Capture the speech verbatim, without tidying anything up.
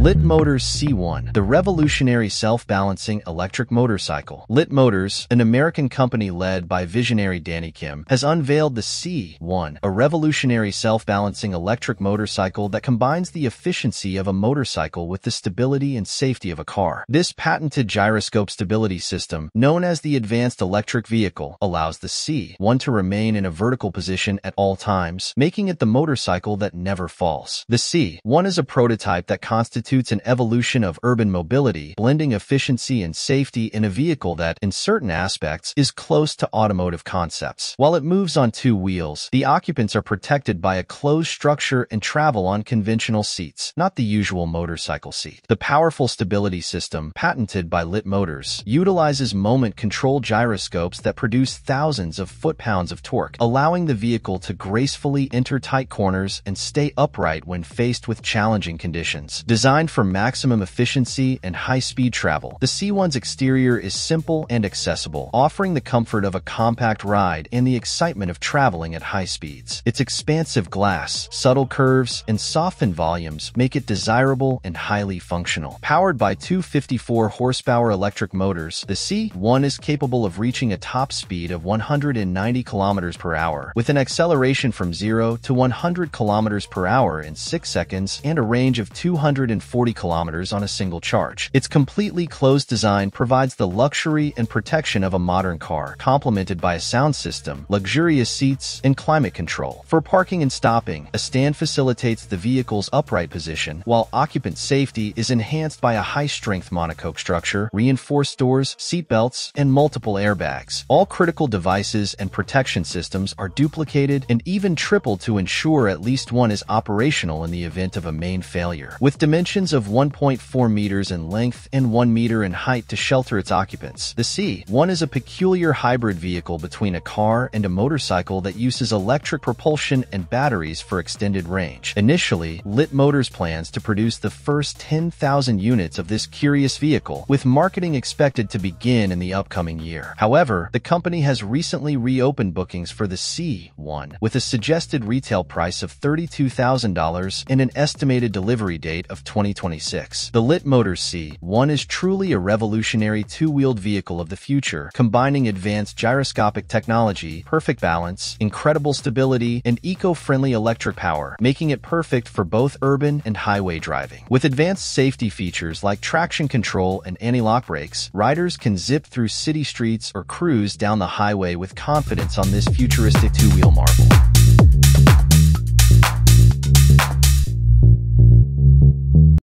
Lit Motors C one, the revolutionary self-balancing electric motorcycle. Lit Motors, an American company led by visionary Danny Kim, has unveiled the C one, a revolutionary self-balancing electric motorcycle that combines the efficiency of a motorcycle with the stability and safety of a car. This patented gyroscope stability system, known as the advanced electric vehicle, allows the C one to remain in a vertical position at all times, making it the motorcycle that never falls. The C one is a prototype that constitutes an evolution of urban mobility, blending efficiency and safety in a vehicle that, in certain aspects, is close to automotive concepts. While it moves on two wheels, the occupants are protected by a closed structure and travel on conventional seats, not the usual motorcycle seat. The powerful stability system, patented by Lit Motors, utilizes moment-control gyroscopes that produce thousands of foot-pounds of torque, allowing the vehicle to gracefully enter tight corners and stay upright when faced with challenging conditions. Designed for maximum efficiency and high-speed travel, the C one's exterior is simple and accessible, offering the comfort of a compact ride and the excitement of traveling at high speeds. Its expansive glass, subtle curves, and softened volumes make it desirable and highly functional. Powered by two hundred fifty-four horsepower electric motors, the C one is capable of reaching a top speed of one hundred ninety kilometers per hour, with an acceleration from zero to one hundred kilometers per hour in six seconds and a range of two hundred forty kilometers on a single charge. Its completely closed design provides the luxury and protection of a modern car, complemented by a sound system, luxurious seats, and climate control. For parking and stopping, a stand facilitates the vehicle's upright position, while occupant safety is enhanced by a high-strength monocoque structure, reinforced doors, seatbelts, and multiple airbags. All critical devices and protection systems are duplicated and even tripled to ensure at least one is operational in the event of a main failure. With dimensions of one point four meters in length and one meter in height to shelter its occupants, the C one is a peculiar hybrid vehicle between a car and a motorcycle that uses electric propulsion and batteries for extended range. Initially, Lit Motors plans to produce the first ten thousand units of this curious vehicle, with marketing expected to begin in the upcoming year. However, the company has recently reopened bookings for the C one, with a suggested retail price of thirty-two thousand dollars and an estimated delivery date of twenty twenty-six. The Lit Motors C one is truly a revolutionary two-wheeled vehicle of the future, combining advanced gyroscopic technology, perfect balance, incredible stability, and eco-friendly electric power, making it perfect for both urban and highway driving. With advanced safety features like traction control and anti-lock brakes, riders can zip through city streets or cruise down the highway with confidence on this futuristic two-wheel marvel.